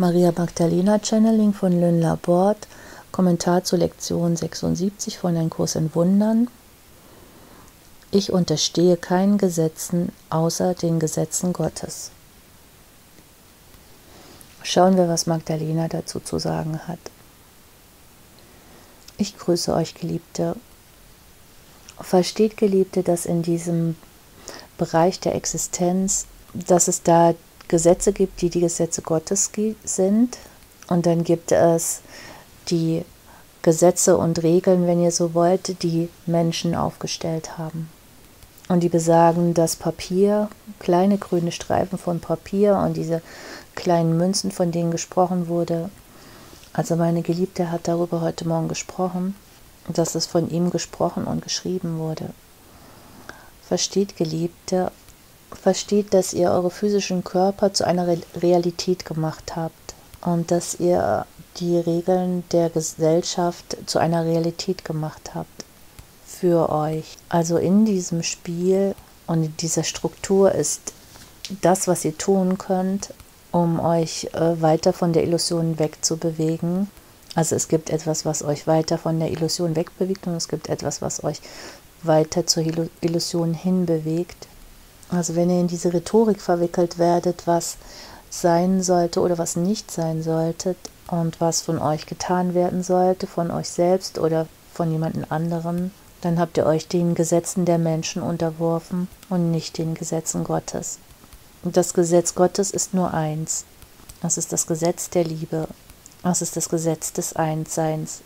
Maria Magdalena, Channeling von Lynn LaBorde, Kommentar zur Lektion 76 von Ein Kurs in Wundern. Ich unterstehe keinen Gesetzen außer den Gesetzen Gottes. Schauen wir, was Magdalena dazu zu sagen hat. Ich grüße euch, Geliebte. Versteht, Geliebte, dass in diesem Bereich der Existenz, dass es da Gesetze gibt, die die Gesetze Gottes sind, und dann gibt es die Gesetze und Regeln, wenn ihr so wollt, die Menschen aufgestellt haben. Und die besagen, dass Papier, kleine grüne Streifen von Papier und diese kleinen Münzen, von denen gesprochen wurde, also meine Geliebte hat darüber heute Morgen gesprochen, dass es von ihm gesprochen und geschrieben wurde. Versteht, Geliebte, versteht, dass ihr eure physischen Körper zu einer Realität gemacht habt und dass ihr die Regeln der Gesellschaft zu einer Realität gemacht habt für euch. Also in diesem Spiel und in dieser Struktur ist das, was ihr tun könnt, um euch weiter von der Illusion wegzubewegen. Also es gibt etwas, was euch weiter von der Illusion wegbewegt, und es gibt etwas, was euch weiter zur Illusion hinbewegt. Also wenn ihr in diese Rhetorik verwickelt werdet, was sein sollte oder was nicht sein sollte und was von euch getan werden sollte, von euch selbst oder von jemandem anderen, dann habt ihr euch den Gesetzen der Menschen unterworfen und nicht den Gesetzen Gottes. Und das Gesetz Gottes ist nur eins. Das ist das Gesetz der Liebe. Das ist das Gesetz des Einsseins.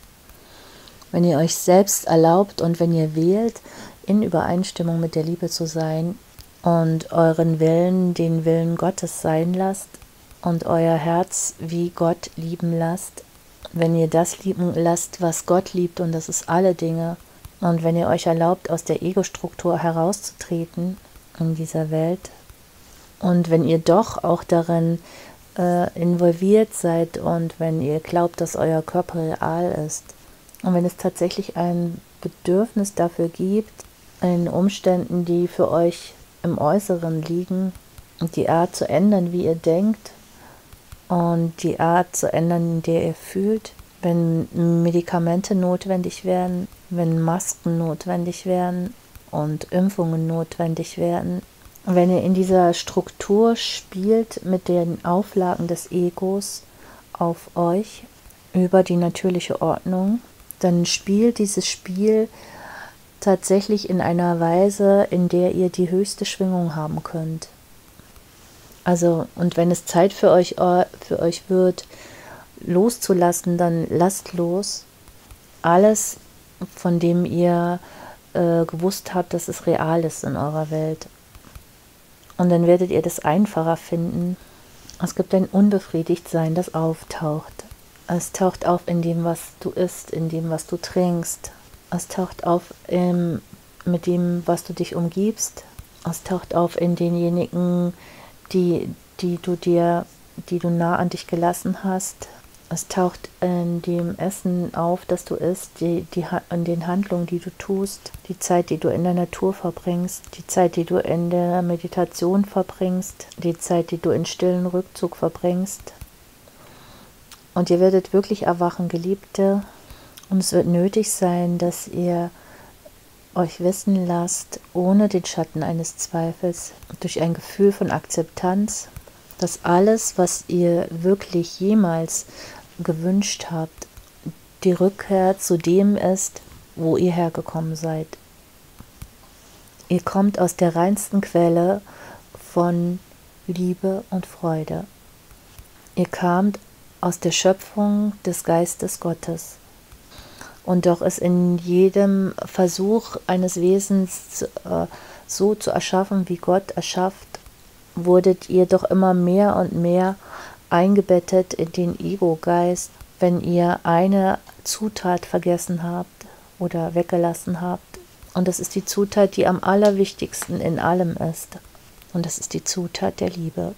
Wenn ihr euch selbst erlaubt und wenn ihr wählt, in Übereinstimmung mit der Liebe zu sein, und euren Willen, den Willen Gottes sein lasst und euer Herz wie Gott lieben lasst, wenn ihr das lieben lasst, was Gott liebt, und das ist alle Dinge, und wenn ihr euch erlaubt, aus der Ego-Struktur herauszutreten in dieser Welt, und wenn ihr doch auch darin involviert seid und wenn ihr glaubt, dass euer Körper real ist, und wenn es tatsächlich ein Bedürfnis dafür gibt, in Umständen, die für euch im Äußeren liegen, die Art zu ändern, wie ihr denkt, und die Art zu ändern, in der ihr fühlt, wenn Medikamente notwendig werden, wenn Masken notwendig werden und Impfungen notwendig werden. Wenn ihr in dieser Struktur spielt mit den Auflagen des Egos auf euch über die natürliche Ordnung, dann spielt dieses Spiel tatsächlich in einer Weise, in der ihr die höchste Schwingung haben könnt. Also, und wenn es Zeit für euch wird, loszulassen, dann lasst los. Alles, von dem ihr gewusst habt, dass es real ist in eurer Welt. Und dann werdet ihr das einfacher finden. Es gibt ein Unbefriedigtsein, das auftaucht. Es taucht auf in dem, was du isst, in dem, was du trinkst. Es taucht auf mit dem, was du dich umgibst. Es taucht auf in denjenigen, die du nah an dich gelassen hast. Es taucht in dem Essen auf, das du isst, in den Handlungen, die du tust, die Zeit, die du in der Natur verbringst, die Zeit, die du in der Meditation verbringst, die Zeit, die du in stillen Rückzug verbringst. Und ihr werdet wirklich erwachen, Geliebte. Und es wird nötig sein, dass ihr euch wissen lasst, ohne den Schatten eines Zweifels, durch ein Gefühl von Akzeptanz, dass alles, was ihr wirklich jemals gewünscht habt, die Rückkehr zu dem ist, wo ihr hergekommen seid. Ihr kommt aus der reinsten Quelle von Liebe und Freude. Ihr kamt aus der Schöpfung des Geistes Gottes. Und doch ist in jedem Versuch eines Wesens so zu erschaffen, wie Gott erschafft, wurdet ihr doch immer mehr und mehr eingebettet in den Ego-Geist, wenn ihr eine Zutat vergessen habt oder weggelassen habt. Und das ist die Zutat, die am allerwichtigsten in allem ist. Und das ist die Zutat der Liebe.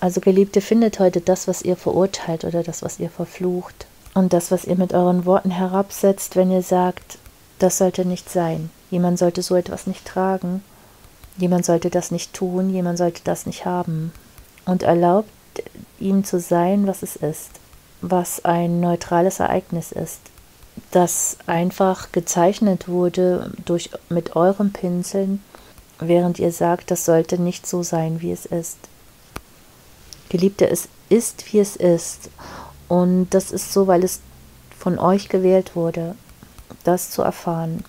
Also, Geliebte, findet heute das, was ihr verurteilt oder das, was ihr verflucht. Und das, was ihr mit euren Worten herabsetzt, wenn ihr sagt, das sollte nicht sein. Jemand sollte so etwas nicht tragen. Jemand sollte das nicht tun. Jemand sollte das nicht haben. Und erlaubt ihm zu sein, was es ist, was ein neutrales Ereignis ist, das einfach gezeichnet wurde mit euren Pinseln, während ihr sagt, das sollte nicht so sein, wie es ist. Geliebte, es ist, wie es ist. Und das ist so, weil es von euch gewählt wurde, das zu erfahren.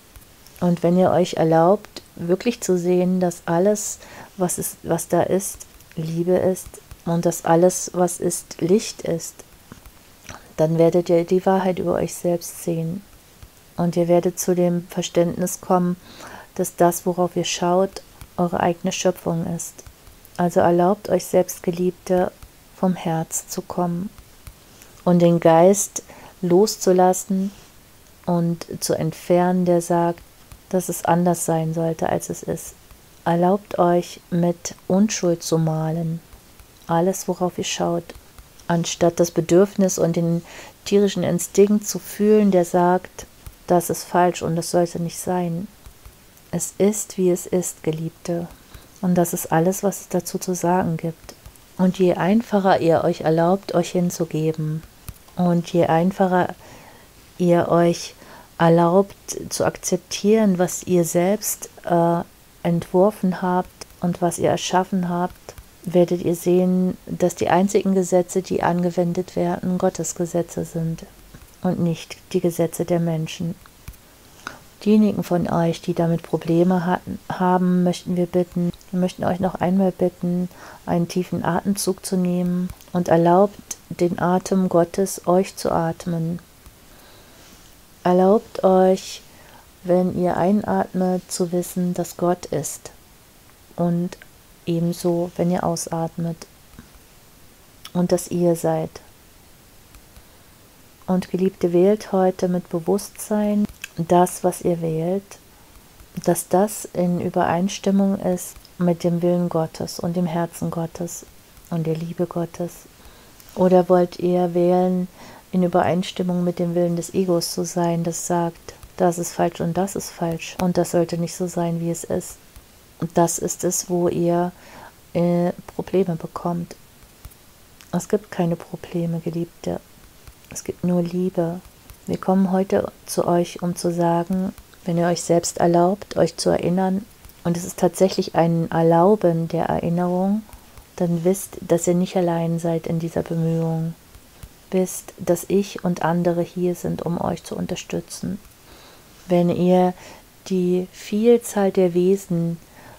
Und wenn ihr euch erlaubt, wirklich zu sehen, dass alles, was da ist, Liebe ist und dass alles, was ist, Licht ist, dann werdet ihr die Wahrheit über euch selbst sehen. Und ihr werdet zu dem Verständnis kommen, dass das, worauf ihr schaut, eure eigene Schöpfung ist. Also erlaubt euch selbst, Geliebte, vom Herz zu kommen und den Geist loszulassen und zu entfernen, der sagt, dass es anders sein sollte, als es ist. Erlaubt euch, mit Unschuld zu malen, alles, worauf ihr schaut, anstatt das Bedürfnis und den tierischen Instinkt zu fühlen, der sagt, das ist falsch und das sollte nicht sein. Es ist, wie es ist, Geliebte. Und das ist alles, was es dazu zu sagen gibt. Und je einfacher ihr euch erlaubt, euch hinzugeben, und je einfacher ihr euch erlaubt zu akzeptieren, was ihr selbst entworfen habt und was ihr erschaffen habt, werdet ihr sehen, dass die einzigen Gesetze, die angewendet werden, Gottes Gesetze sind und nicht die Gesetze der Menschen. Diejenigen von euch, die damit Probleme haben, möchten euch noch einmal bitten, einen tiefen Atemzug zu nehmen und erlaubt den Atem Gottes, euch zu atmen. Erlaubt euch, wenn ihr einatmet, zu wissen, dass Gott ist. Und ebenso, wenn ihr ausatmet. Und dass ihr seid. Und Geliebte, wählt heute mit Bewusstsein das, was ihr wählt, dass das in Übereinstimmung ist mit dem Willen Gottes und dem Herzen Gottes und der Liebe Gottes. Oder wollt ihr wählen, in Übereinstimmung mit dem Willen des Egos zu sein, das sagt, das ist falsch und das ist falsch und das sollte nicht so sein, wie es ist. Und das ist es, wo ihr Probleme bekommt. Es gibt keine Probleme, Geliebte. Es gibt nur Liebe. Wir kommen heute zu euch, um zu sagen, wenn ihr euch selbst erlaubt, euch zu erinnern, und es ist tatsächlich ein Erlauben der Erinnerung, dann wisst, dass ihr nicht allein seid in dieser Bemühung. Wisst, dass ich und andere hier sind, um euch zu unterstützen. Wenn ihr die Vielzahl der Wesen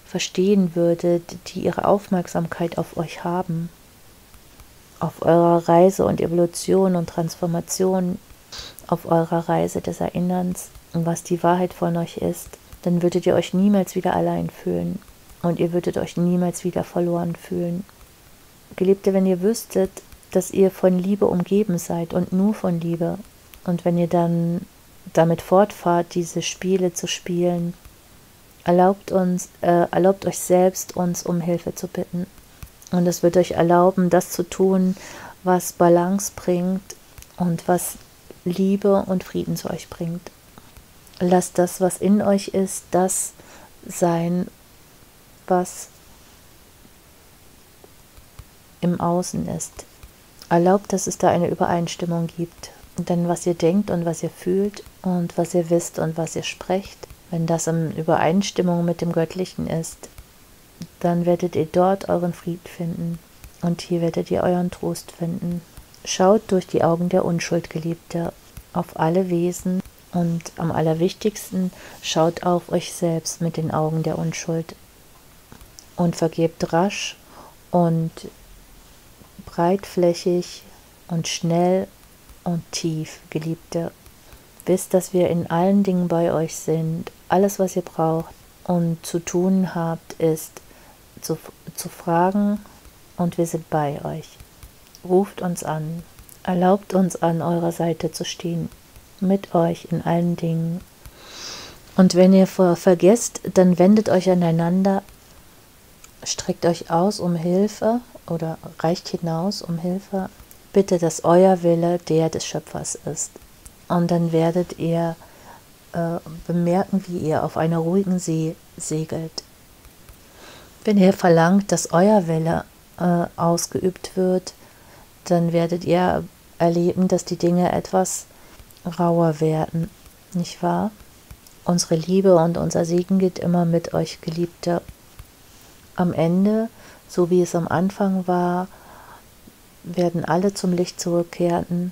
verstehen würdet, die ihre Aufmerksamkeit auf euch haben, auf eurer Reise und Evolution und Transformation, auf eurer Reise des Erinnerns, was die Wahrheit von euch ist, dann würdet ihr euch niemals wieder allein fühlen. Und ihr würdet euch niemals wieder verloren fühlen. Geliebte, wenn ihr wüsstet, dass ihr von Liebe umgeben seid und nur von Liebe. Und wenn ihr dann damit fortfahrt, diese Spiele zu spielen, erlaubt euch selbst, uns um Hilfe zu bitten. Und es wird euch erlauben, das zu tun, was Balance bringt und was Liebe und Frieden zu euch bringt. Lasst das, was in euch ist, das sein, was im Außen ist. Erlaubt, dass es da eine Übereinstimmung gibt. Denn was ihr denkt und was ihr fühlt und was ihr wisst und was ihr sprecht, wenn das in Übereinstimmung mit dem Göttlichen ist, dann werdet ihr dort euren Frieden finden. Und hier werdet ihr euren Trost finden. Schaut durch die Augen der Unschuld, Geliebte, auf alle Wesen und am allerwichtigsten schaut auf euch selbst mit den Augen der Unschuld. Und vergebt rasch und breitflächig und schnell und tief, Geliebte. Wisst, dass wir in allen Dingen bei euch sind. Alles, was ihr braucht und zu tun habt, ist zu fragen und wir sind bei euch. Ruft uns an. Erlaubt uns, an eurer Seite zu stehen. Mit euch in allen Dingen. Und wenn ihr vergesst, dann wendet euch aneinander. Streckt euch aus um Hilfe oder reicht hinaus um Hilfe. Bitte, dass euer Wille der des Schöpfers ist. Und dann werdet ihr bemerken, wie ihr auf einer ruhigen See segelt. Wenn ihr verlangt, dass euer Wille ausgeübt wird, dann werdet ihr erleben, dass die Dinge etwas rauer werden, nicht wahr? Unsere Liebe und unser Segen geht immer mit euch, Geliebte. Am Ende, so wie es am Anfang war, werden alle zum Licht zurückkehren,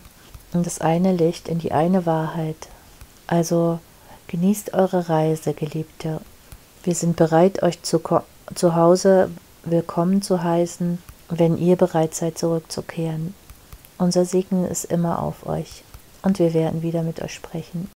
in das eine Licht, in die eine Wahrheit. Also genießt eure Reise, Geliebte. Wir sind bereit, euch zu Hause willkommen zu heißen, wenn ihr bereit seid, zurückzukehren. Unser Segen ist immer auf euch und wir werden wieder mit euch sprechen.